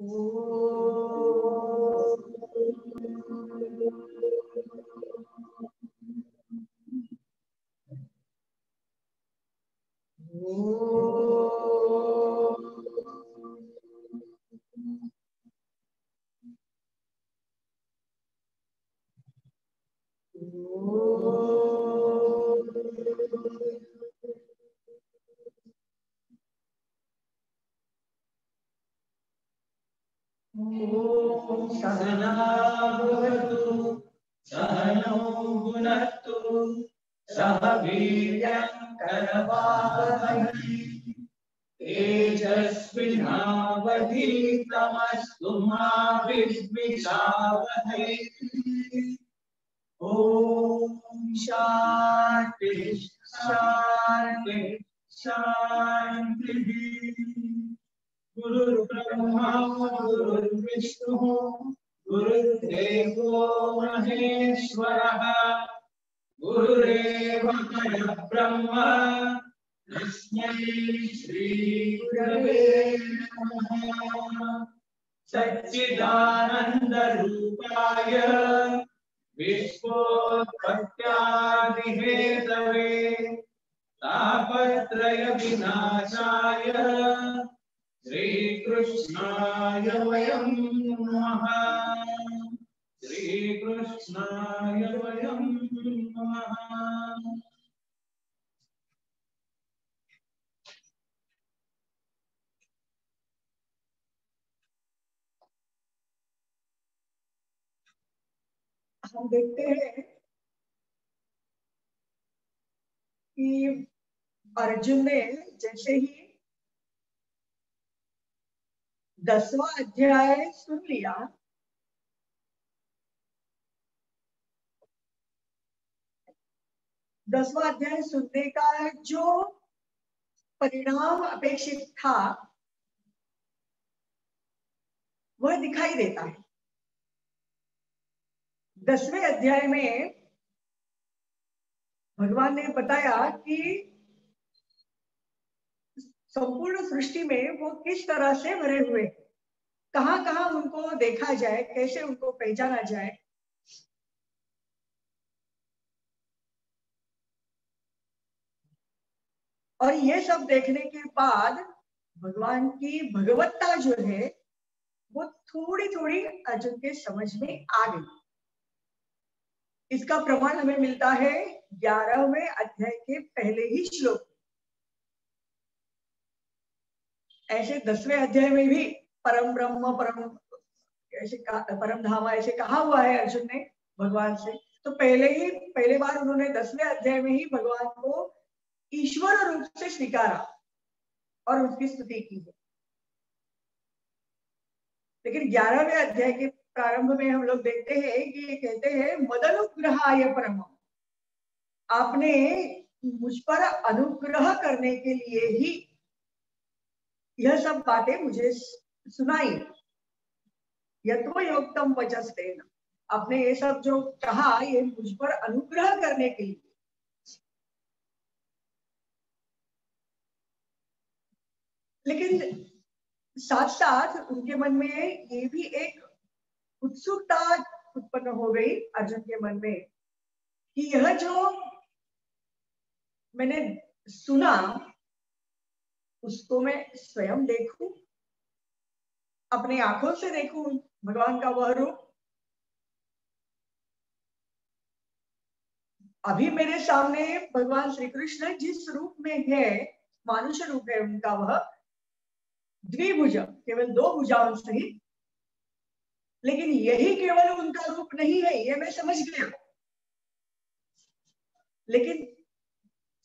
हम देखते हैं कि अर्जुन ने जैसे ही 10वां अध्याय सुन लिया, अध्याय सुनने का जो परिणाम अपेक्षित था वह दिखाई देता है। 10वें अध्याय में भगवान ने बताया कि संपूर्ण सृष्टि में वो किस तरह से भरे हुए, कहाँ कहाँ उनको देखा जाए, कैसे उनको पहचाना जाए। और ये सब देखने के बाद भगवान की भगवत्ता जो है वो थोड़ी थोड़ी अर्जुन के समझ में आ गई। इसका प्रमाण हमें मिलता है 11वें अध्याय के पहले ही श्लोक। ऐसे 10वें अध्याय में भी परम ब्रह्म परम धाम ऐसे कहा हुआ है अर्जुन ने भगवान से। तो पहले बार उन्होंने 10वें अध्याय में ही भगवान को ईश्वर रूप से स्वीकारा और उसकी स्तुति की है। लेकिन 11वें अध्याय के प्रारंभ में हम लोग देखते हैं कि ये कहते हैं मदनुग्रहाय परम, आपने मुझ पर अनुग्रह करने के लिए ही यह सब बातें मुझे सुनाई। यत्वयोक्तम वचस्तेन, आपने ये सब जो कहा ये मुझ पर अनुग्रह करने के लिए। लेकिन साथ साथ उनके मन में ये भी एक उत्सुकता उत्पन्न हो गई अर्जुन के मन में कि यह जो मैंने सुना उसको मैं स्वयं देखूं, अपने आंखों से देखूं भगवान का वह रूप। अभी मेरे सामने भगवान श्री कृष्ण जिस रूप में है, मानुष रूप है उनका, वह द्विभुज, केवल 2 भुजाओं सहित। लेकिन यही केवल उनका रूप नहीं है, ये मैं समझ गया। लेकिन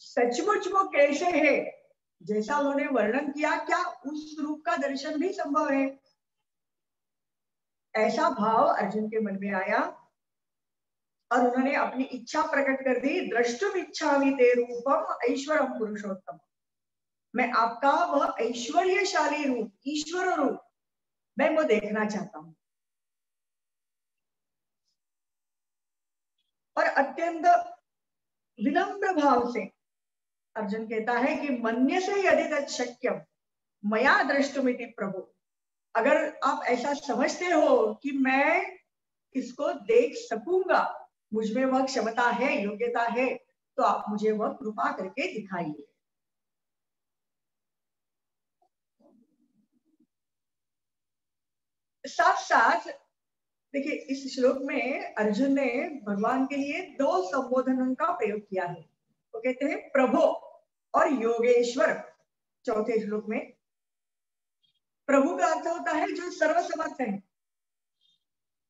सचमुच वो कैसे है, जैसा उन्होंने वर्णन किया, क्या उस रूप का दर्शन भी संभव है? ऐसा भाव अर्जुन के मन में आया और उन्होंने अपनी इच्छा प्रकट कर दी। द्रष्टुम इच्छामि ते रूपम ऐश्वरम पुरुषोत्तम, मैं आपका वह ऐश्वर्यशाली रूप, ईश्वर रूप, मैं वो देखना चाहता हूँ। और अत्यंत विनम्र भाव से अर्जुन कहता है कि मन्य से यदि तत् शक्यम मया दृष्टुमिति प्रभु, अगर आप ऐसा समझते हो कि मैं इसको देख सकूंगा, मुझमें वह क्षमता है, योग्यता है, तो आप मुझे वह कृपा करके दिखाइए। साथ साथ देखिए, इस श्लोक में अर्जुन ने भगवान के लिए दो संबोधनों का प्रयोग किया है। वो कहते हैं प्रभो और योगेश्वर। चौथे श्लोक में प्रभु का अर्थ होता है जो सर्वसमर्थ है,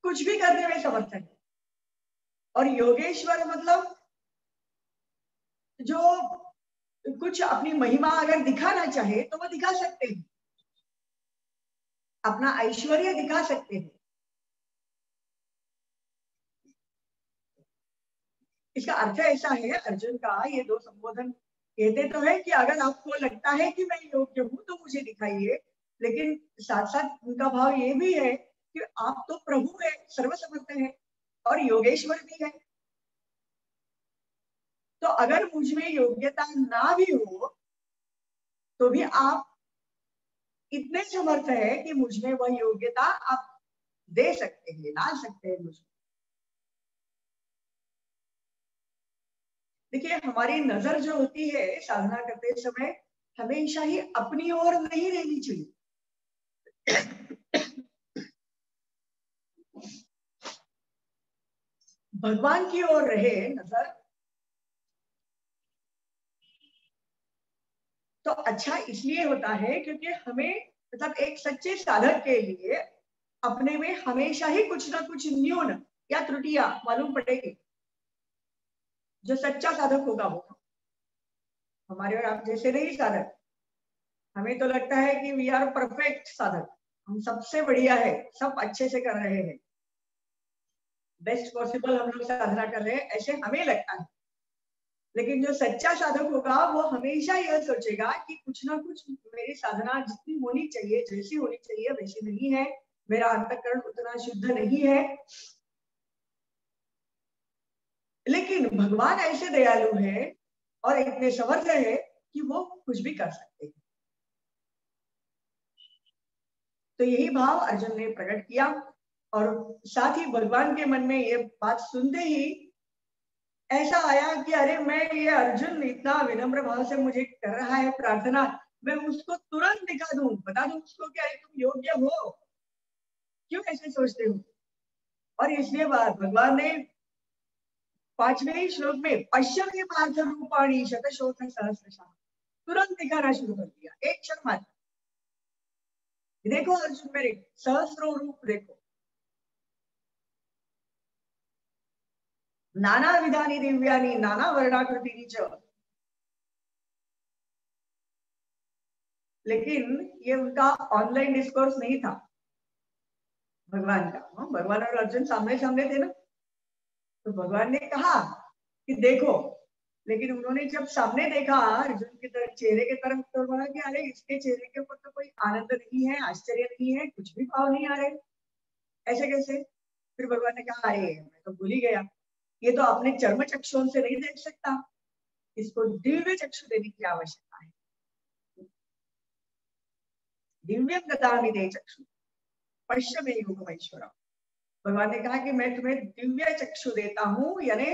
कुछ भी करने में समर्थ है, और योगेश्वर मतलब जो कुछ अपनी महिमा अगर दिखाना चाहे तो वो दिखा सकते हैं, अपना ऐश्वर्य दिखा सकते हैं। इसका अर्थ ऐसा है, अर्जुन का ये दो संबोधन कहते तो है कि अगर आपको लगता है कि मैं योग्य हूं तो मुझे दिखाइए, लेकिन साथ साथ उनका भाव ये भी है कि आप तो प्रभु है, सर्वसमर्थ है और योगेश्वर भी है, तो अगर मुझ में योग्यता ना भी हो तो भी आप इतने समर्थ है कि मुझ में वह योग्यता आप दे सकते हैं, ला सकते हैं मुझे। देखिए, हमारी नजर जो होती है साधना करते समय हमेशा ही अपनी ओर नहीं रहनी चाहिए, भगवान की ओर रहे नजर तो अच्छा इसलिए होता है क्योंकि हमें मतलब एक सच्चे साधक के लिए अपने में हमेशा ही कुछ ना कुछ न्यून या त्रुटियां मालूम पड़ेगी। जो सच्चा साधक होगा वो हमारे और आप जैसे नहीं साधक, हमें तो लगता है कि वी आर परफेक्ट साधक, हम सबसे बढ़िया है, सब अच्छे से कर रहे हैं, बेस्ट पॉसिबल हम लोग साधना कर रहे हैं, ऐसे हमें लगता है। लेकिन जो सच्चा साधक होगा वो हमेशा यह सोचेगा कि कुछ ना कुछ मेरी साधना जितनी होनी चाहिए, जैसी होनी चाहिए वैसी नहीं है, मेरा अंतःकरण उतना शुद्ध नहीं है। लेकिन भगवान ऐसे दयालु है और इतने समर्थ है कि वो कुछ भी कर सकते हैं। तो यही भाव अर्जुन ने प्रकट किया, और साथ ही भगवान के मन में ये बात सुनते ही ऐसा आया कि अरे मैं ये अर्जुन इतना विनम्र भाव से मुझे कर रहा है प्रार्थना, मैं उसको तुरंत दिखा दूं, बता दूं उसको कि अरे तुम योग्य हो, क्यों ऐसे सोचते हो। और इसलिए भगवान ने 5वें श्लोक में पश्चिम के पार्थ रूपाणी शतशोथ सहस्रशः तुरंत दिखाना शुरू कर दिया, एक क्षण मात्र। देखो अर्जुन मेरे सहस्रों रूप देखो, नाना विधानी दिव्यानी नाना वर्णाकृति च। लेकिन ये उनका ऑनलाइन डिस्कोर्स नहीं था भगवान का, भगवान और अर्जुन सामने सामने थे ना, तो भगवान ने कहा कि देखो। लेकिन उन्होंने जब सामने देखा अर्जुन के चेहरे के तरफ तो बोला कि अरे इसके चेहरे के ऊपर तो कोई आनंद नहीं है, आश्चर्य नहीं है, कुछ भी भाव नहीं आ रहे, ऐसे कैसे। फिर भगवान ने कहा अरे मैं तो भूल ही गया, ये तो आपने चर्म चक्षुओं से नहीं देख सकता, इसको दिव्य चक्षु देने की आवश्यकता है। दिव्यम ददामि ते चक्षु पश्य मे योगमैश्वरम। भगवान ने कहा कि मैं तुम्हें दिव्य चक्षु देता हूं, यानी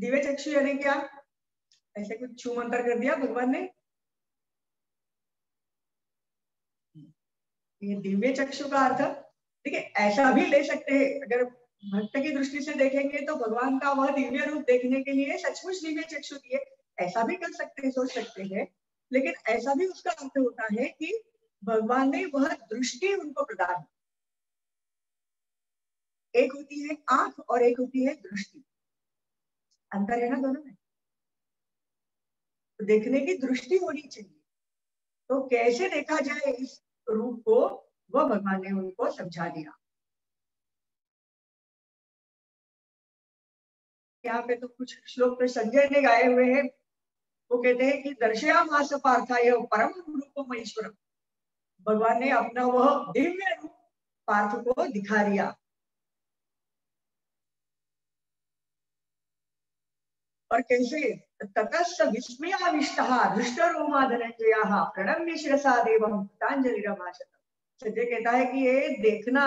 दिव्य चक्षु यानी क्या, ऐसे कुछ छू मंतर कर दिया भगवान ने। ये दिव्य चक्षु का अर्थ देखिए ऐसा भी ले सकते हैं, अगर भक्त की दृष्टि से देखेंगे तो भगवान का वह दिव्य रूप देखने के लिए सचमुच दिव्य चक्षु दिए, ऐसा भी कर सकते हैं, सोच सकते हैं। लेकिन ऐसा भी उसका अर्थ होता है कि भगवान ने वह दृष्टि उनको प्रदान की। एक होती है आंख और एक होती है दृष्टि, अंतर है ना दोनों में, तो देखने की दृष्टि होनी चाहिए। तो कैसे देखा जाए इस रूप को, वह भगवान ने उनको समझा दिया। यहाँ पे तो कुछ श्लोक में संजय ने गाए हुए हैं, वो कहते हैं कि दर्शयामास पार्थाय परम रूपम ईश्वरम। भगवान ने अपना वह दिव्य रूप पार्थ को दिखा दिया। और कैसे, ततः विस्मयाविष्टः धृष्टरोमा धनंजयः प्रणम्य शिरसा देवं कृतांजलिरभाषत संजय कहता है कि ये देखना,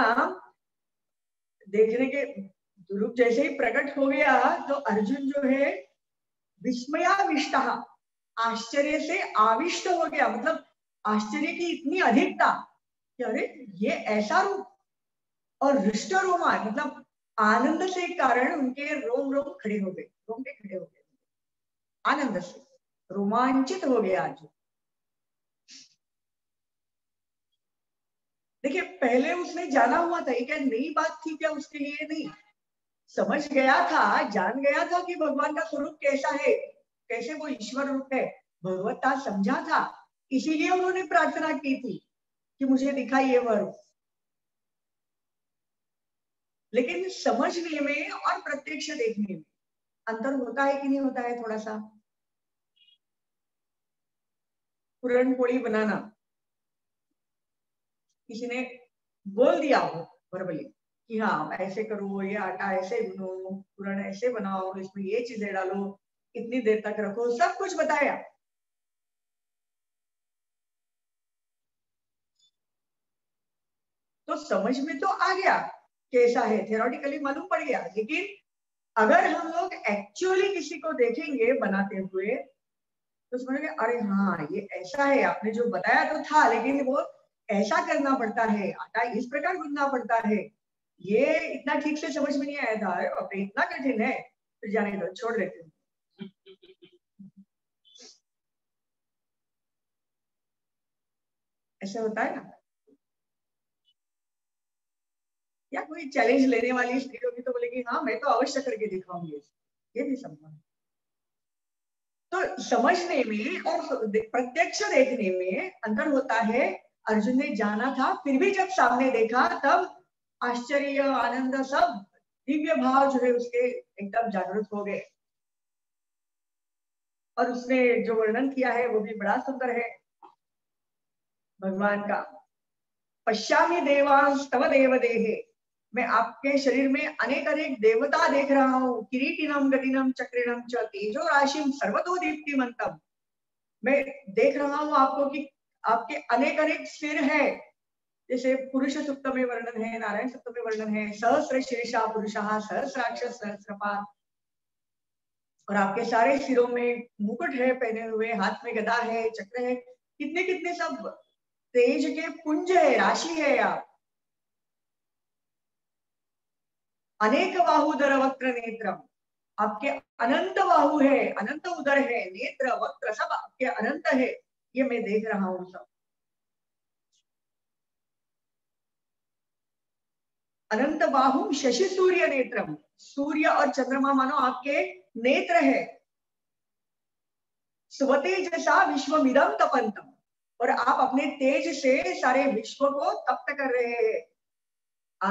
देखने के रूप जैसे ही प्रकट हो गया तो अर्जुन जो है विस्मयाविष्ट, आश्चर्य से आविष्ट हो गया। मतलब आश्चर्य की इतनी अधिकता कि अरे ये ऐसा रूप, और हृष्ट रोमा मतलब आनंद से कारण उनके रोम खड़े हो गए, रोंगटे खड़े हो गए आनंद से, रोमांचित हो गया अर्जुन। देखिए पहले उसने जाना हुआ था, एक नई बात थी क्या उसके लिए? नहीं, समझ गया था, जान गया था कि भगवान का स्वरूप कैसा है, कैसे वो ईश्वर रूप है, भगवत्ता समझा था। इसीलिए उन्होंने प्रार्थना की थी कि मुझे दिखाइए वह रूप। लेकिन समझने में और प्रत्यक्ष देखने में अंतर होता है कि नहीं होता है? थोड़ा सा। पूरन पोड़ी बनाना किसी ने बोल दिया हो वर्बली कि हाँ ऐसे करो, ये आटा ऐसे गुनो, पूरन ऐसे बनाओ, इसमें ये चीजें डालो, इतनी देर तक रखो, सब कुछ बताया। तो समझ में तो आ गया कैसा है, थ्योरेटिकली मालूम पड़ गया। लेकिन अगर हम लोग एक्चुअली किसी को देखेंगे बनाते हुए तो समझेंगे अरे हाँ ये ऐसा है, आपने जो बताया तो था, लेकिन वो ऐसा करना पड़ता है, आटा इस प्रकार गूंथना पड़ता है, ये इतना ठीक से समझ में नहीं आया था, अरे इतना कठिन है, तो जाने दो, छोड़ देते हैं। ऐसा होता है ना? या कोई चैलेंज लेने वाली स्त्री होगी तो बोलेगी हाँ मैं तो अवश्य करके दिखाऊंगी, ये भी संभव है। तो समझने में और प्रत्यक्ष देखने में अंतर होता है। अर्जुन ने जाना था, फिर भी जब सामने देखा तब आश्चर्य, आनंद, सब दिव्य भाव जो है उसके एकदम जागृत हो गए। और उसने जो वर्णन किया है वो भी बड़ा सुंदर है भगवान का। पश्यामि देवांश तव देव देहे, मैं आपके शरीर में अनेक अनेक देवता देख रहा हूँ। किरीटिनम गदिनम चक्रिनम च तेजो राशिम सर्वतो दीप्तिमंतम, मैं देख रहा हूँ आपको कि आपके अनेक अनेक सिर है, जैसे पुरुष सुक्त में वर्णन है, नारायण सुक्त में वर्णन है, सहस्र शीर्षा पुरुषः सहस्राक्ष सहस्रपाद, और आपके सारे सिरों में मुकुट है पहने हुए, हाथ में गदा है, चक्र है, कितने कितने सब तेज के पुंज है, राशि है आप। अनेक बाहु दर वक्र नेत्रम, आपके अनंत बाहु है, अनंत उदर है, नेत्र वक्र सब आपके अनंत है, ये मैं देख रहा हूं सब। अनंत बाहु शशि सूर्य नेत्रम, सूर्य और चंद्रमा मानो आपके नेत्र है। स्वतेजसा विश्वमिदं तपन्तम, और आप अपने तेज से सारे विश्व को तप्त कर रहे हैं,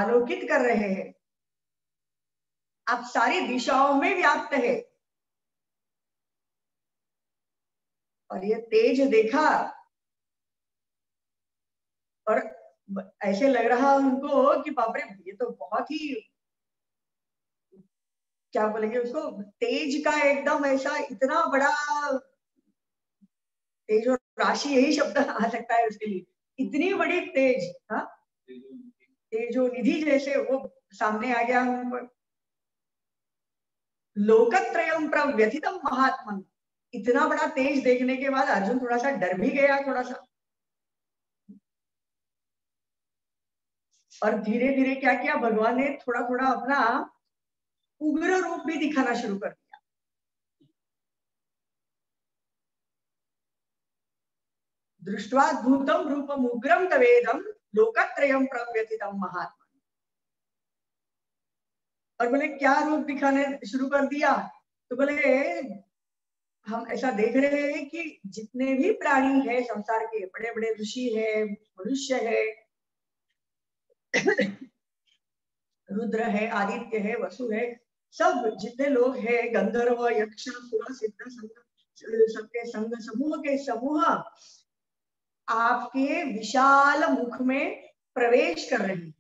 आलोकित कर रहे हैं, आप सारी दिशाओं में व्याप्त है। और ये तेज देखा और ऐसे लग रहा उनको कि बाप रे ये तो बहुत ही क्या बोलेंगे उसको, तेज का एकदम ऐसा इतना बड़ा तेज और राशि, यही शब्द आ सकता है उसके लिए, इतनी बड़ी तेज, हाँ तेजो निधि जैसे वो सामने आ गया उनको। लोकत्रयं प्रव्यथितं महात्मन, इतना बड़ा तेज देखने के बाद अर्जुन थोड़ा सा डर भी गया थोड़ा सा। और धीरे धीरे क्या किया भगवान ने, थोड़ा थोड़ा अपना उग्र रूप भी दिखाना शुरू कर दिया। दृष्ट्वाद्भुतम रूपम उग्रम तवेदम लोकत्रयं प्रव्यथितं महात्मन, और बोले क्या रूप दिखाने शुरू कर दिया? तो बोले हम ऐसा देख रहे हैं कि जितने भी प्राणी है संसार के, बड़े बड़े ऋषि है, मनुष्य है, रुद्र है, आदित्य है, वसु है, सब जितने लोग हैं, गंधर्व, यक्ष, सुर, सिद्ध, संग, सबके संग, समूह के समूह आपके विशाल मुख में प्रवेश कर रहे हैं,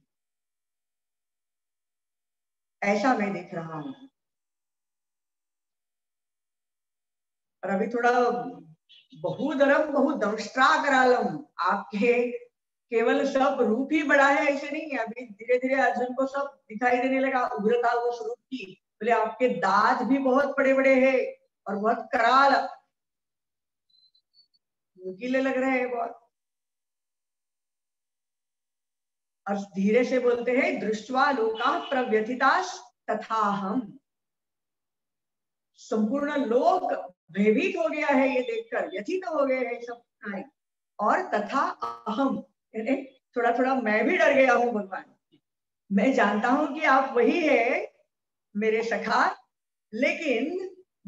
ऐसा मैं देख रहा हूं। और अभी थोड़ा बहुदरम बहुदंष्ट्राकरालम, आपके केवल सब रूप ही बड़ा है ऐसे नहीं है। अभी धीरे धीरे अर्जुन को सब दिखाई देने लगा, उग्रता उस रूप की। बोले आपके दांत भी बहुत बड़े बड़े हैं और बहुत कराल नुकीले लग रहे हैं बहुत। और धीरे से बोलते हैं दृष्ट्वा लोका प्रव्यथितास तथा हम, संपूर्ण लोक भयभीत हो गया है ये देखकर, व्यथित हो गए हैं सब। और तथा अहम, थोड़ा थोड़ा मैं भी डर गया हूं भगवान। मैं जानता हूं कि आप वही है मेरे सखा, लेकिन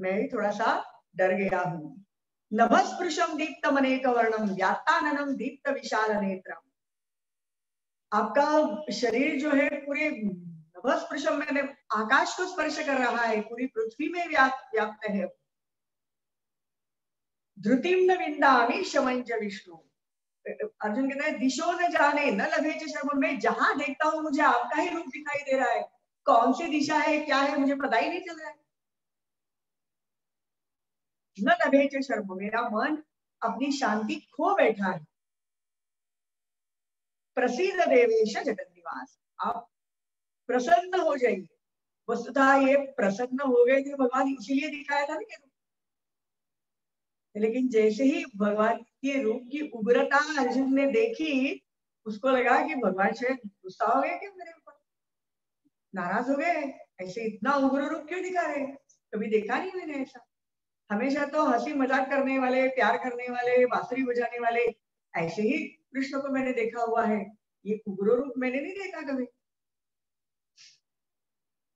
मैं थोड़ा सा डर गया हूं। नभस्पृशम दीप्तम अनेक वर्णम व्याताननम दीप्त विशाल नेत्रम। आपका शरीर जो है पूरे नभस्पृशम, मैंने आकाश को स्पर्श कर रहा है, पूरी पृथ्वी में व्याप्त है। धृतिम न विंदामि शमंज विष्णु। अर्जुन कहता है दिशो न जाने न लभे शर्म, में जहां देखता हूं मुझे आपका ही रूप दिखाई दे रहा है। कौन सी दिशा है क्या है मुझे पता ही नहीं चल रहा है। न लभे शर्म, मेरा मन अपनी शांति खो बैठा है। प्रसीद देवेश जगन्निवास, आप प्रसन्न हो जाइए। वस्तुतः ये प्रसन्न हो गए थे भगवान, इसीलिए दिखाया था ना ये रूप। लेकिन जैसे ही भगवान के रूप की उग्रता अर्जुन ने देखी, उसको लगा कि भगवान शायद गुस्सा हो गए, क्या मेरे ऊपर नाराज हो गए, ऐसे इतना उग्र रूप क्यों दिखा रहे, कभी देखा नहीं मैंने ऐसा। हमेशा तो हंसी मजाक करने वाले, प्यार करने वाले, बांसुरी बजाने वाले, ऐसे ही कृष्ण को मैंने देखा हुआ है, ये उग्र रूप मैंने नहीं देखा कभी।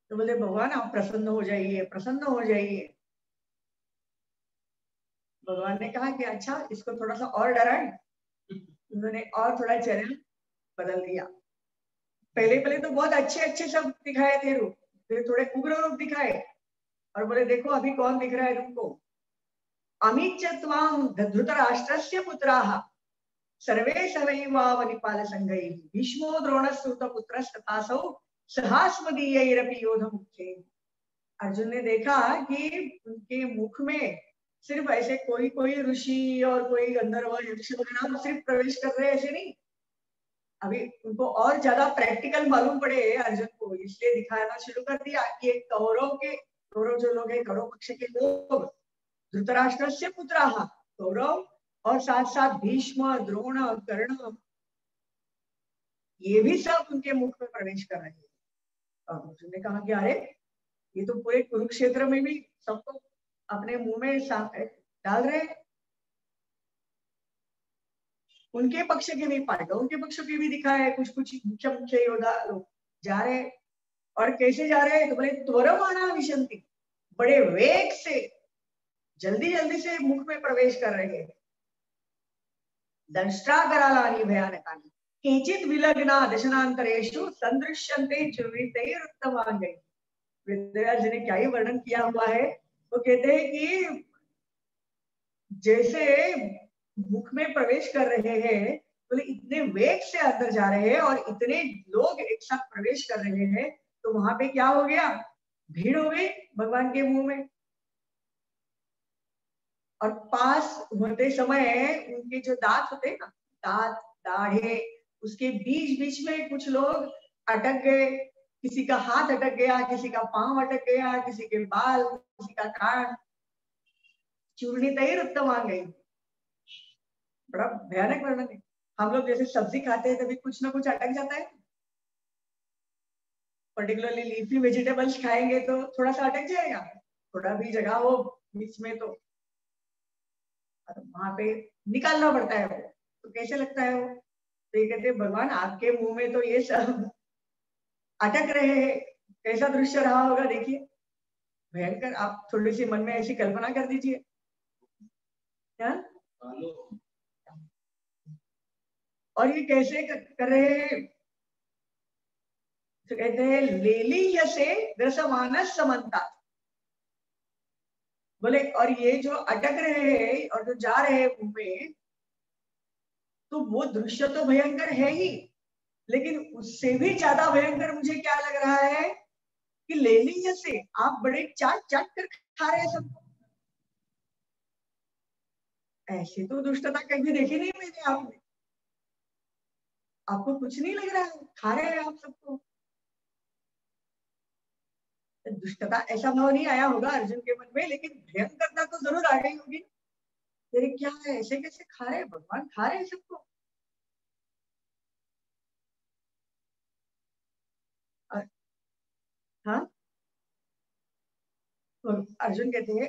तो बोले भगवान आप प्रसन्न हो जाइए, प्रसन्न हो जाइए। भगवान ने कहा कि अच्छा इसको थोड़ा सा और डराए, उन्होंने और थोड़ा चरण बदल दिया। पहले पहले तो बहुत अच्छे अच्छे सब दिखाए थे रूप, फिर थोड़े उग्र रूप दिखाए और बोले देखो अभी कौन दिख रहा है तुमको। अमित चत्वाम धृतराष्ट्रस्य पुत्राः सर्वे सवैवावनिपाल संगैः भीष्मो द्रोणसूत पुत्रस्तथासौ सहास्मदीयैरपि योधमुख्ये। अर्जुन ने देखा कि उनके मुख में सिर्फ ऐसे कोई कोई ऋषि और कोई गंधर्व यक्ष वगैरह सिर्फ प्रवेश कर रहे ऐसे नहीं, अभी उनको और ज्यादा प्रैक्टिकल मालूम पड़े अर्जुन को, इसलिए दिखाना शुरू कर दिया कि कौरव जो लोग हैं, कौरव पक्ष के लोग, धृतराष्ट्र से पुत्र कौरव और साथ साथ भीष्म द्रोण कर्ण ये भी सब उनके मुख में प्रवेश कर रहे हैं। अर्जुन ने कहा कि अरे ये तो पूरे कुरुक्षेत्र में भी सबको अपने मुंह में डाल रहे। उनके पक्ष के भी पांडवों के पक्ष के भी दिखाए, कुछ कुछ मुख्य मुख्य योद्धा लोग जा रहे और कैसे जा रहे तो बोले त्वरमाणा विशंति, बड़े वेग से जल्दी जल्दी से मुख में प्रवेश कर रहे हैं। दंष्ट्रा करालानी भयानकानी किंचित विलग्ना दशनांतरेषु संदृश्यन्ते चुरीतैरुत्तमांगैः। वेदव्यास जी ने क्या ही वर्णन किया हुआ है। वो कहते हैं कि जैसे मुख में प्रवेश कर रहे हैं बोले इतने वेग से अंदर जा रहे हैं और इतने लोग एक साथ प्रवेश कर रहे हैं, तो वहां पे क्या हो गया, भीड़ हो गई भगवान के मुंह में। और पास होते समय उनके जो दांत होते ना, दांत दाढ़े, उसके बीच बीच में कुछ लोग अटक गए, किसी का हाथ अटक गया, किसी का पांव अटक गया, किसी के बाल, किसी का कान, चूर्णित उत्तम आ गई। बड़ा भयानक वर्णन है। हम लोग जैसे सब्जी खाते हैं तभी कुछ ना कुछ अटक जाता है, पर्टिकुलरली लीफी वेजिटेबल्स खाएंगे तो थोड़ा सा अटक जाएगा, थोड़ा भी जगह हो बीच में, तो वहां पे निकालना पड़ता है वो, तो कैसे लगता है वो। तो ये कहते भगवान आपके मुंह में तो ये सब अटक रहे हैं, कैसा दृश्य रहा होगा देखिए, भयंकर। आप थोड़ी सी मन में ऐसी कल्पना कर दीजिए। और ये कैसे कर रहे हैं तो कहते हैं लेली से ग्रसमानस समन्ता। बोले और ये जो अटक रहे हैं और जो जा रहे हैं मुंह में, तो वो दृश्य तो भयंकर है ही, लेकिन उससे भी ज्यादा भयंकर मुझे क्या लग रहा है कि लेलिया से आप बड़े चाट चाट कर खा रहे हैं सबको। ऐसी तो दुष्टता कभी देखी नहीं मैंने आपने। आपको कुछ नहीं लग रहा है, खा रहे हैं आप सबको। दुष्टता ऐसा भाव नहीं आया होगा अर्जुन के मन में, लेकिन भयंकरता तो जरूर आ गई होगी। तेरे क्या है, ऐसे कैसे खा रहे, भगवान खा रहे हैं सबको। हाँ तो अर्जुन कहते हैं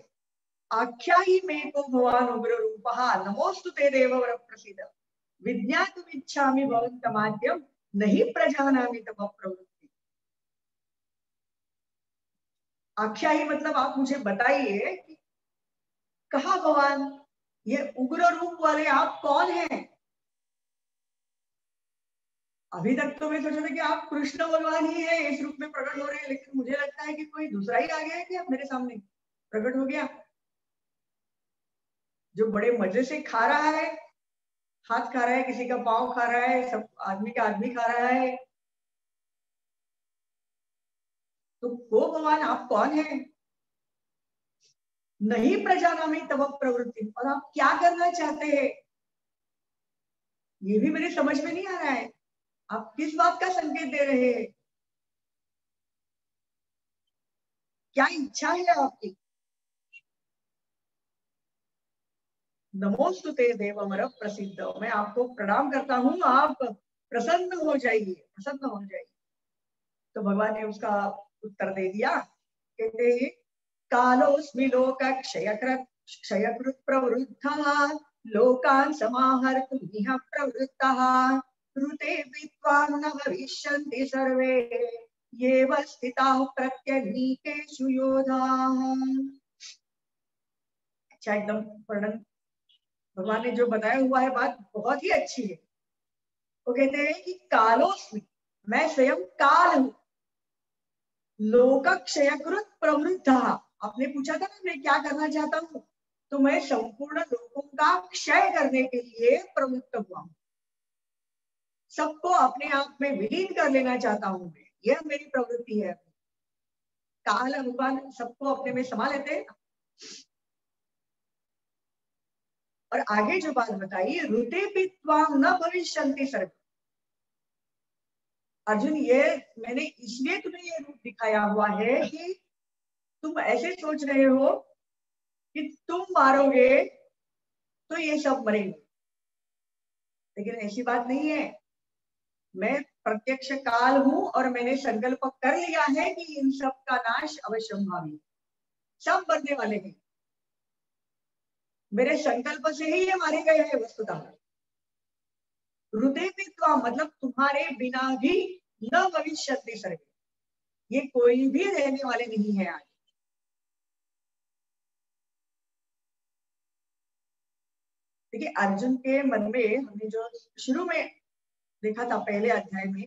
आख्या ही मे को भवान उग्र रूप नमोस्तुते देववर प्रसीद विज्ञातुम् इच्छामि भवन्तमाद्यं नहि प्रजानामि तव प्रवृत्ति। आख्या ही मतलब आप मुझे बताइए कि कहा भगवान, ये उग्र रूप वाले आप कौन हैं? अभी तक तो मैं सोचा था कि आप कृष्ण भगवान ही है, इस रूप में प्रकट हो रहे हैं, लेकिन मुझे लगता है कि कोई दूसरा ही आ गया है कि आप मेरे सामने प्रकट हो गया, जो बड़े मजे से खा रहा है, हाथ खा रहा है, किसी का पाँव खा रहा है, सब आदमी का आदमी खा रहा है। तो वो भगवान आप कौन है? नहीं प्रजानामी तव प्रवृत्ति, और आप क्या करना चाहते हैं ये भी मेरे समझ में नहीं आ रहा है। आप किस बात का संकेत दे रहे हैं? क्या इच्छा है आपकी? नमोस्तुते देववर प्रसीद, मैं आपको प्रणाम करता हूं, आप प्रसन्न हो जाइए, प्रसन्न हो जाइए। तो भगवान ने उसका उत्तर दे दिया, कहते हैं कालोस्मि लोक क्षयकृत क्षयकृत प्रवृत्ता लोकान समाहर्तुं निह प्रवृत्ता ऋते विद्वान् न भविष्यन्ति सर्वे ये स्थिताः प्रत्यनीकेषु योधाः। अच्छा, एकदम वर्णन भगवान ने जो बताया हुआ है बात बहुत ही अच्छी है। वो कहते हैं कि कालोस्मि, मैं स्वयं काल हूँ, लोक क्षयकृत प्रवृद्धा, आपने पूछा था ना मैं क्या करना चाहता हूँ, तो मैं संपूर्ण लोकों का क्षय करने के लिए प्रवृत्त हुआ हूँ, सबको अपने आप में विलीन कर लेना चाहता हूं मैं, यह मेरी प्रवृत्ति है। काल भगवान सबको अपने में समा लेते हैं। और आगे जो बात बताई, रुते पित्वाम न भविष्यन्ति सर्वे, अर्जुन ये मैंने इसलिए तुम्हें ये रूप दिखाया हुआ है कि तुम ऐसे सोच रहे हो कि तुम मारोगे तो ये सब मरेंगे, लेकिन ऐसी बात नहीं है। मैं प्रत्यक्ष काल हूं और मैंने संकल्प कर लिया है कि इन सब का नाश अवश्यंभावी, सब मरने वाले हैं, मेरे संकल्प से ही ये मारे गए हैं वस्तुतः। हृदय विद्वा मतलब तुम्हारे बिना भी न भविष्यति सर्वे, ये कोई भी रहने वाले नहीं है आज। देखिए अर्जुन के मन में हमने जो शुरू में देखा था पहले अध्याय में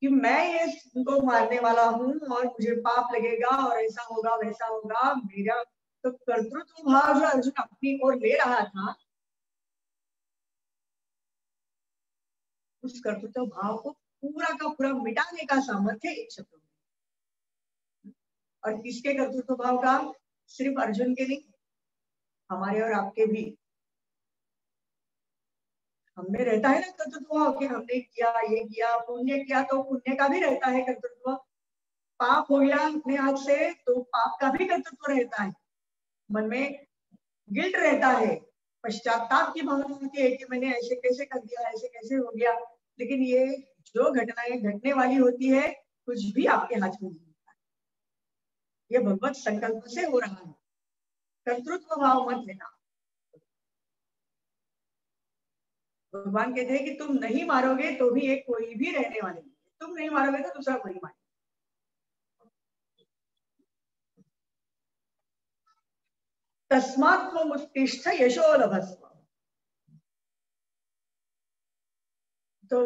कि मैं ये उनको मारने वाला हूँ और मुझे पाप लगेगा और ऐसा होगा वैसा होगा, मेरा तो कर्तृत्व भाव जो अर्जुन अपनी ओर ले रहा था, उस कर्तृत्व भाव को पूरा का पूरा मिटाने का सामर्थ्य एक शब्द में। और किसके कर्तृत्व भाव का? सिर्फ अर्जुन के नहीं, हमारे और आपके भी। हमें रहता है ना कर्तृत्व कि हमने किया, ये किया, पुण्य किया तो पुण्य का भी रहता है कर्तृत्व, पाप हो गया अपने हाथ से तो पाप का भी कर्तृत्व रहता है। मन में गिल्ट रहता है, पश्चाताप की भावना होती है कि मैंने ऐसे कैसे कर दिया, ऐसे कैसे हो गया, लेकिन ये जो घटनाएं घटने वाली होती है कुछ भी आपके हाथ में नहीं होता, ये भगवत संकल्प से हो रहा है। कर्तृत्व भाव मत लेना। भगवान कहते हैं कि तुम नहीं मारोगे तो भी एक कोई भी रहने वाले नहीं, तुम नहीं मारोगे तो दूसरा कोई मारेगा। तस्मात् त्वम् उत्तिष्ठ यशो लभस्व, तो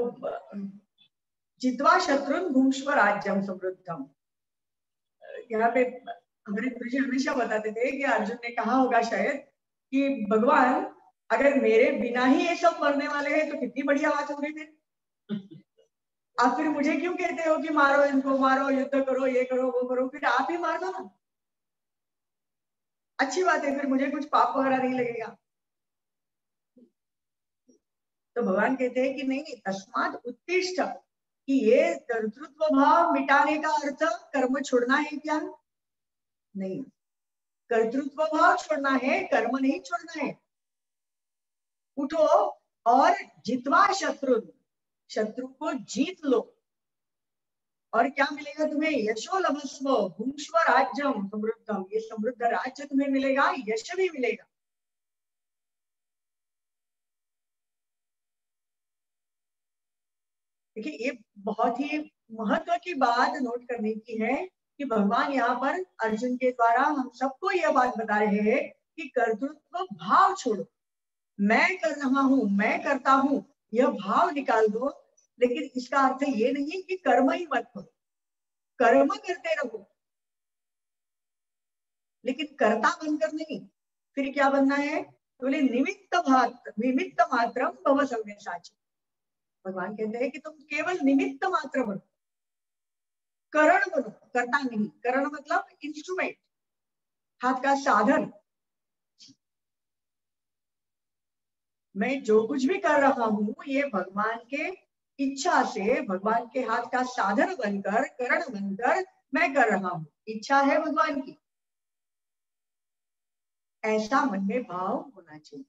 जित्वा शत्रुन् भुङ्क्ष्व राज्यं समृद्धम्। यहाँ पे हमारे गुरुजी हमेशा बताते थे कि अर्जुन ने कहा होगा शायद कि भगवान अगर मेरे बिना ही ये सब मरने वाले हैं तो कितनी बढ़िया बात हो गई फिर। आप फिर मुझे क्यों कहते हो कि मारो इनको, मारो, युद्ध करो, ये करो, वो करो, फिर आप ही मार दो ना, अच्छी बात है, फिर मुझे कुछ पाप वगैरह नहीं लगेगा। तो भगवान कहते हैं कि नहीं, तस्मात् उत्तिष्ठ, कि ये कर्तृत्व भाव मिटाने का अर्थ कर्म छोड़ना है क्या? नहीं, कर्तृत्व भाव छोड़ना है, कर्म नहीं छोड़ना है। उठो और जितवा शत्रु, शत्रु को जीत लो, और क्या मिलेगा तुम्हें? यशो लभस्व भुंश्व राज्यम समृद्धम, ये समृद्ध राज्य तुम्हें मिलेगा, यश भी मिलेगा। देखिए, ये बहुत ही महत्व की बात नोट करने की है कि भगवान यहाँ पर अर्जुन के द्वारा हम सबको यह बात बता रहे हैं कि कर्तृत्व भाव छोड़ो, मैं कर रहा हूं, मैं करता हूं, यह भाव निकाल दो। लेकिन इसका अर्थ ये नहीं कि कर्म ही मत करो, कर्म करते रहो, लेकिन कर्ता बनकर नहीं। फिर क्या बनना है? बोले निमित्त मात्रम भव सव्य साची। भगवान कहते हैं कि तुम केवल निमित्त मात्र बनो, करण बनो, कर्ता नहीं। करण मतलब इंस्ट्रूमेंट, हाथ का साधन। मैं जो कुछ भी कर रहा हूं ये भगवान के इच्छा से, भगवान के हाथ का साधन बनकर, करण बनकर मैं कर रहा हूं। इच्छा है भगवान की, ऐसा मन में भाव होना चाहिए।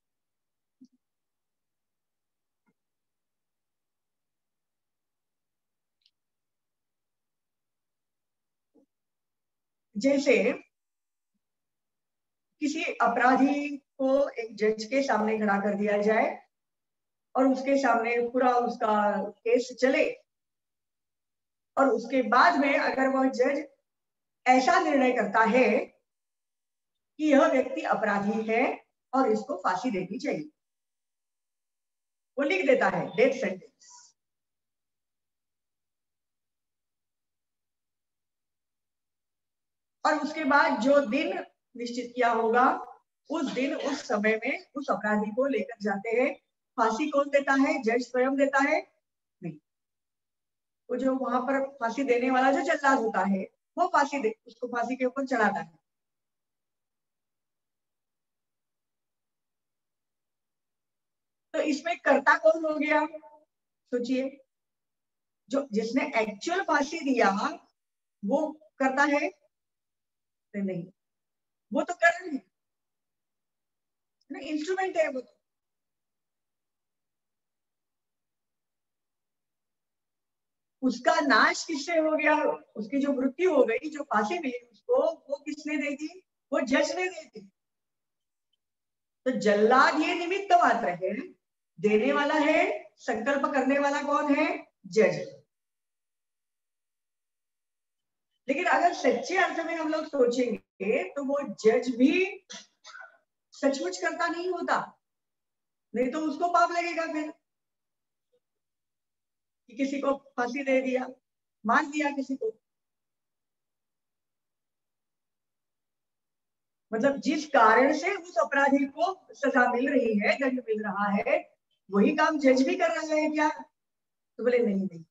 जैसे किसी अपराधी को एक जज के सामने खड़ा कर दिया जाए और उसके सामने पूरा उसका केस चले, और उसके बाद में अगर वह जज ऐसा निर्णय करता है कि यह व्यक्ति अपराधी है और इसको फांसी देनी चाहिए, वो लिख देता है डेथ सेंटेंस। और उसके बाद जो दिन निश्चित किया होगा उस दिन, उस समय में उस अपराधी को लेकर जाते हैं। फांसी कौन देता है? जज स्वयं देता है? नहीं, वो जो वहां पर फांसी देने वाला जो जल्लाद होता है वो फांसी दे, उसको फांसी के ऊपर चढ़ाता है। तो इसमें कर्ता कौन हो गया? सोचिए, जो जिसने एक्चुअल फांसी दिया वो करता है? नहीं, वो तो करण है, इंस्ट्रूमेंट है वो। उसका नाश किससे हो गया? उसकी जो मृत्यु हो गई, जो फांसी मिली उसको, वो किसने दे दी? वो जज ने दे दी। तो जल्लाद ये निमित्त मात्र है, देने वाला है, संकल्प करने वाला कौन है? जज। लेकिन अगर सच्चे अर्थ में हम लोग सोचेंगे तो वो जज भी सचमुच करता नहीं होता, नहीं तो उसको पाप लगेगा फिर कि किसी को फांसी दे दिया, मार दिया किसी को। मतलब जिस कारण से उस अपराधी को सजा मिल रही है, दंड मिल रहा है, वही काम जज भी कर रहा है क्या? तो बोले नहीं नहीं,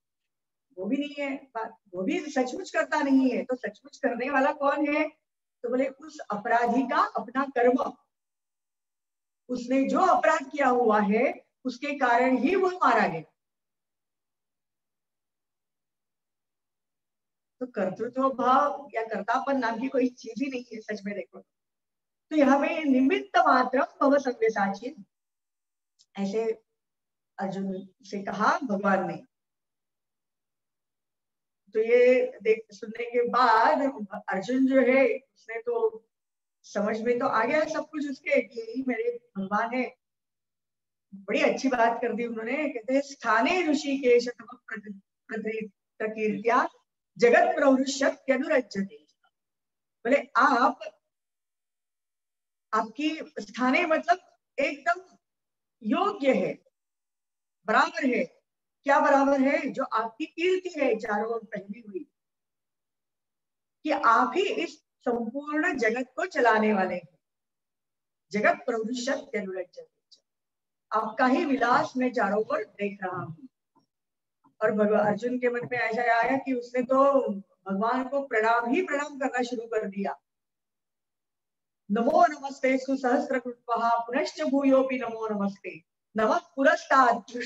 वो भी नहीं है बात, वो भी सचमुच करता नहीं है। तो सचमुच करने वाला कौन है? तो बोले उस अपराधी का अपना कर्म, उसने जो अपराध किया हुआ है उसके कारण ही वो मारा गया। तो कर्तृत्व भाव या कर्तापन नाम की कोई चीज ही नहीं है सच में देखो तो। यहाँ पे निमित्त मात्र भव सव्य साची, ऐसे अर्जुन से कहा भगवान ने। तो ये देख सुनने के बाद अर्जुन जो है उसने तो समझ में तो आ गया सब कुछ उसके, कि यही मेरे भगवान है। बड़ी अच्छी बात कर दी उन्होंने। कहते हैं स्थाने ऋषिकेश प्रकीर्त्या जगत प्रवृष्यनुरज्यते। बोले आप, आपकी स्थाने मतलब एकदम योग्य है, बराबर है। क्या बराबर है? जो आपकी कीर्ति है चारों ओर फैली हुई, कि आप ही इस संपूर्ण जगत को चलाने वाले हैं। जगत प्रवृष्यनुरज्यते, आपका ही विलास मैं चारों ओर देख रहा हूँ। और भगवान अर्जुन के मन में ऐसा आया कि उसने तो भगवान को प्रणाम ही प्रणाम करना शुरू कर दिया। नमो नमस्ते सुसहस्र कृत्वा पुनश्च भूयोपि नमो नमस्ते, नव पुरस्तादस्ते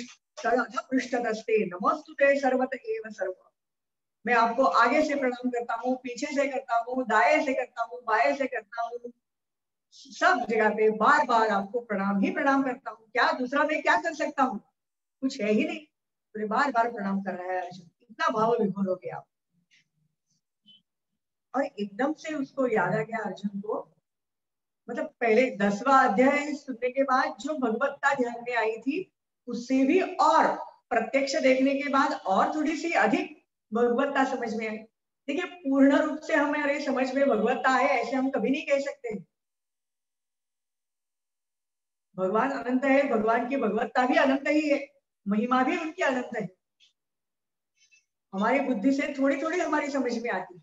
नमस्तुते सर्वत एव सर्व। मैं आपको आगे से प्रणाम करता हूँ, पीछे से करता हूँ, दाएं से करता हूँ, बाएं से करता हूँ, सब जगह पे बार बार आपको प्रणाम ही प्रणाम करता हूँ। क्या दूसरा मैं क्या कर सकता हूँ, कुछ है ही नहीं। तो बार बार प्रणाम कर रहा है अर्जुन, इतना भाव विभोर हो गया। और एकदम से उसको याद आ गया अर्जुन को, मतलब पहले 10वां अध्याय सुनने के बाद जो भगवत्ता ध्यान में आई थी उससे भी और प्रत्यक्ष देखने के बाद और थोड़ी सी अधिक भगवत्ता समझ में आई। देखिए पूर्ण रूप से हमारे समझ में भगवत्ता है ऐसे हम कभी नहीं कह सकते। भगवान अनंत है, भगवान की भगवत्ता भी अनंत ही है, महिमा भी उनकी अनंत है। हमारी बुद्धि से थोड़ी थोड़ी हमारी समझ में आती है।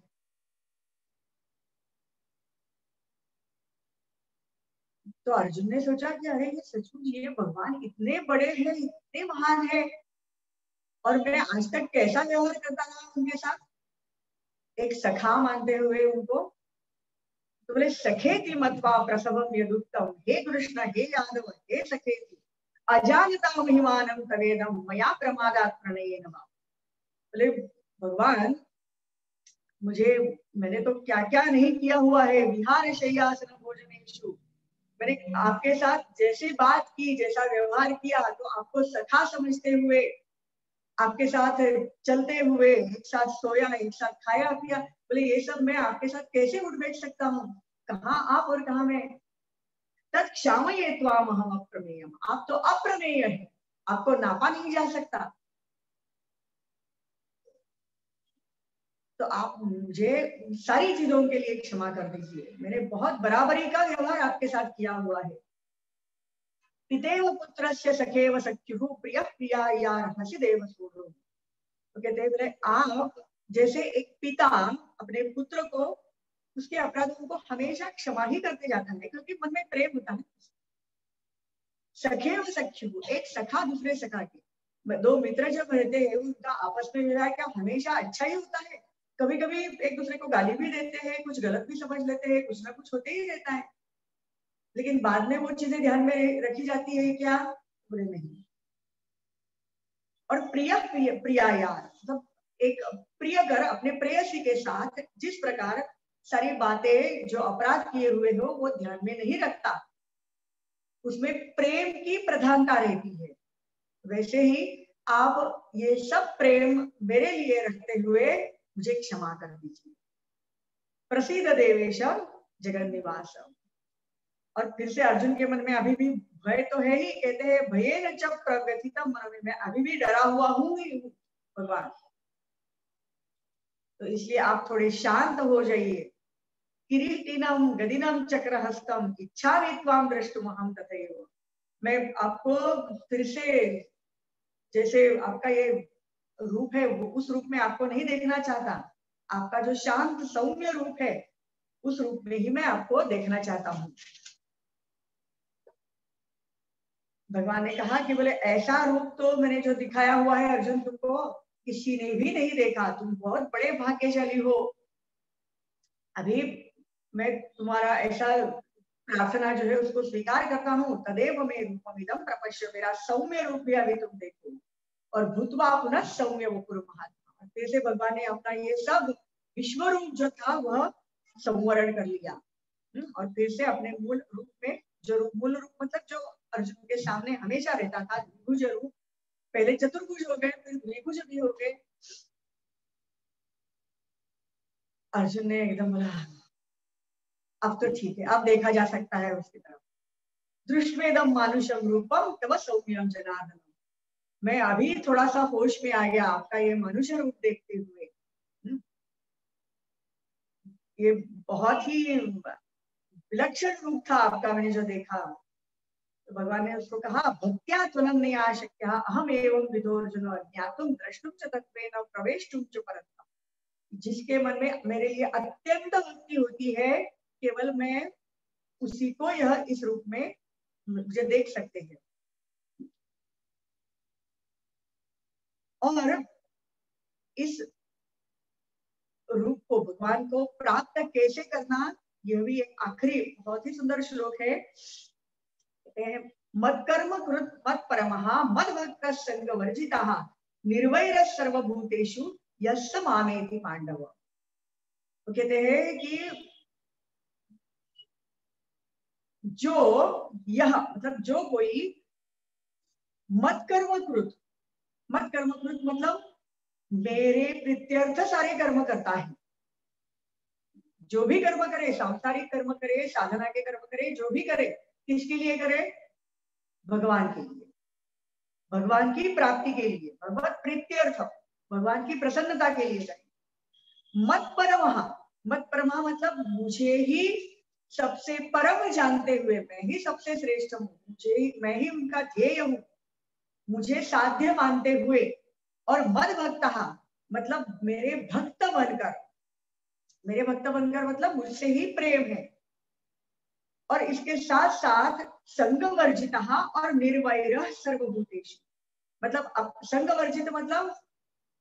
तो अर्जुन ने सोचा कि अरे ये सचमुच ये भगवान इतने बड़े हैं, इतने महान है, और मैं आज तक कैसा व्यवहार करता रहा उनके साथ, एक सखा मानते हुए उनको। तो बोले सखेति मत्वा प्रसवम यदुक्तम, हे कृष्ण हे यादव हे सखेति अजानता महिमानं तवेदं मया प्रमादात् प्रणयेन। बोले भगवान मुझे, मैंने तो क्या क्या नहीं किया हुआ है, विहार शय्यासन भोजनेषु, मैंने आपके साथ जैसी बात की जैसा व्यवहार किया, तो आपको सखा समझते हुए आपके साथ चलते हुए एक साथ सोया एक साथ खाया पिया। बोले ये सब मैं आपके साथ कैसे उठ बैठ सकता हूँ, कहाँ आप और कहाँ मैं। तत् क्षामये त्वाम अहम् अप्रमेयम्, आप तो अप्रमेय है, आपको नापा नहीं जा सकता। तो आप मुझे सारी चीजों के लिए क्षमा कर दीजिए, मैंने बहुत बराबरी का व्यवहार आपके साथ किया हुआ है। पितेव पुत्रस्य सखेव सख्युः प्रियः प्रियायार्हसि देवसूनो। तो कहते हैं मेरे आप जैसे एक पिता अपने पुत्र को उसके अपराधों को हमेशा क्षमा ही करते जाता है क्योंकि मन में प्रेम होता है। सखेव सख्युः, एक सखा दूसरे सखा के, दो मित्र जब रहते हैं उनका आपस में मेरा क्या हमेशा अच्छा ही होता है। कभी कभी एक दूसरे को गाली भी देते हैं, कुछ गलत भी समझ लेते हैं, कुछ ना कुछ होते ही रहता है, लेकिन बाद में वो चीजें ध्यान में रखी जाती है क्या, बोले नहीं। और प्रिया प्रिया यार मतलब एक प्रियकर अपने प्रेयसी के साथ जिस प्रकार सारी बातें जो अपराध किए हुए हो वो ध्यान में नहीं रखता, उसमें प्रेम की प्रधानता रहती है, वैसे ही आप ये सब प्रेम मेरे लिए रखते हुए मुझे क्षमा कर दीजिए। प्रसीद देवेश जगन निवास। और फिर से अर्जुन के मन में अभी भी भय तो है ही, कहते हैं भये न च प्रव्यथितं मनः, मैं अभी भी डरा हुआ हूं ही हूं भगवान, तो इसलिए आप थोड़े शांत हो जाइए। किरीटिनम गदिनम चक्रहस्तम इच्छामि त्वां द्रष्टुमहं तथैव, मैं आपको फिर से जैसे आपका ये रूप है वो उस रूप में आपको नहीं देखना चाहता, आपका जो शांत सौम्य रूप है उस रूप में ही मैं आपको देखना चाहता हूँ। भगवान ने कहा कि बोले ऐसा रूप तो मैंने जो दिखाया हुआ है अर्जुन तुमको किसी ने भी नहीं देखा, तुम बहुत बड़े भाग्यशाली हो। अभी मैं तुम्हारा ऐसा प्रार्थना जो है उसको स्वीकार करता हूँ। तदेव मे रूपमिदं प्रपश्य, मेरा सौम्य रूप भी अभी तुम देखो। और भूतवा पुनः सौम्य वपुर महात्मा, फिर से भगवान ने अपना ये सब विश्व रूप जो था वह संवरण कर लिया और फिर से अपने मूल रूप में, जो मूल रूप मतलब जो अर्जुन के सामने हमेशा रहता था द्विभुज रूप, पहले चतुर्भुज हो गए फिर द्विभुज भी हो गए। अर्जुन ने एकदम बोला अब तो ठीक है, अब देखा जा सकता है उसकी तरफ। दृष्टवेदम मानुषम रूपम तव सौम्यम जनार्दन, मैं अभी थोड़ा सा होश में आ गया आपका ये मनुष्य रूप देखते हुए। ये बहुत ही विलक्षण रूप था आपका, मैंने जो देखा। तो भगवान ने उसको कहा भक्त्या त्वं नैयाशक्यः अहम् एवं विदोऽर्जुन ज्ञातुं द्रष्टुं च तत्त्वेन प्रवेष्टुं च परन्तप। जिसके मन में मेरे लिए अत्यंत भक्ति होती है केवल मैं उसी को यह इस रूप में मुझे देख सकते हैं। और इस रूप को भगवान को प्राप्त कैसे करना, यह भी एक आखिरी बहुत ही सुंदर श्लोक है। मत्कर्म कृत मत परमः मद भक्त संग वर्जितः निर्वैर सर्वभूतेषु यस्स मामेति पांडव। वो कहते हैं कि जो यह मतलब जो कोई मत कर्म कृत मतलब मेरे प्रीत्यर्थ सारे कर्म करता है, जो भी कर्म करे, सांसारिक कर्म करे, साधना के कर्म करे, जो भी करे किसके लिए करे? भगवान के लिए, भगवान की प्राप्ति के लिए, भगवत प्रीत्यर्थ, भगवान की प्रसन्नता के लिए करे। मत परमः मतलब मुझे ही सबसे परम जानते हुए, मैं ही सबसे श्रेष्ठ हूँ, मैं ही उनका ध्येय हूँ, मुझे साध्य मानते हुए। और मद भक्तः मतलब मेरे भक्त बनकर मतलब मुझसे ही प्रेम है। और इसके साथ साथ संगम वर्जितः और निर्वैरः सर्वभूतेषु मतलब अब संग वर्जित मतलब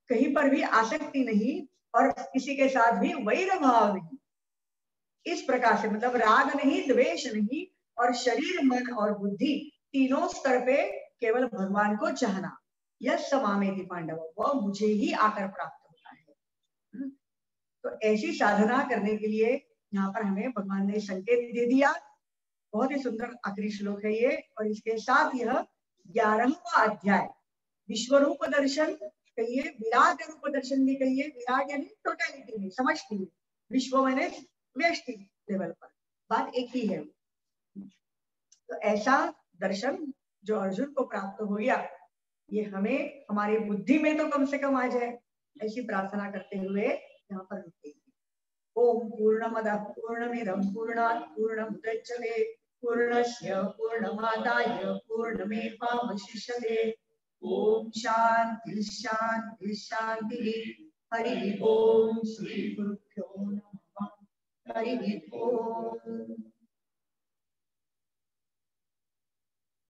कहीं पर भी आसक्ति नहीं और किसी के साथ भी वैर भाव नहीं। इस प्रकार से मतलब राग नहीं, द्वेष नहीं, और शरीर, मन और बुद्धि तीनों स्तर पे केवल भगवान को चाहना। यह समामेति पांडव, वह मुझे ही आकर प्राप्त होता है। तो ऐसी साधना करने के लिए यहाँ पर हमें भगवान ने संकेत दे दिया। बहुत ही सुंदर आखिरी श्लोक है ये। और इसके साथ यह 11वां अध्याय विश्वरूप दर्शन कहिए, विराट रूप दर्शन भी कहिए। विराट यानी टोटलिटी में, समष्टि में, विश्व मैंने व्यष्टि लेवल पर, बात एक ही है। तो ऐसा दर्शन जो अर्जुन को प्राप्त हो गया, ये हमें हमारी बुद्धि में तो कम से कम आ जाए, ऐसी प्रार्थना करते हुए यहाँ पर रुकते हैं। ओम पूर्णमदः पूर्णमिदं पूर्णात् पूर्णमुदच्यते पूर्णस्य पूर्णमादाय पूर्णमेवावशिष्यते। ओम शांति शांति शांति। हरि ओम श्री गुरुभ्यो नमः। हरि ओम।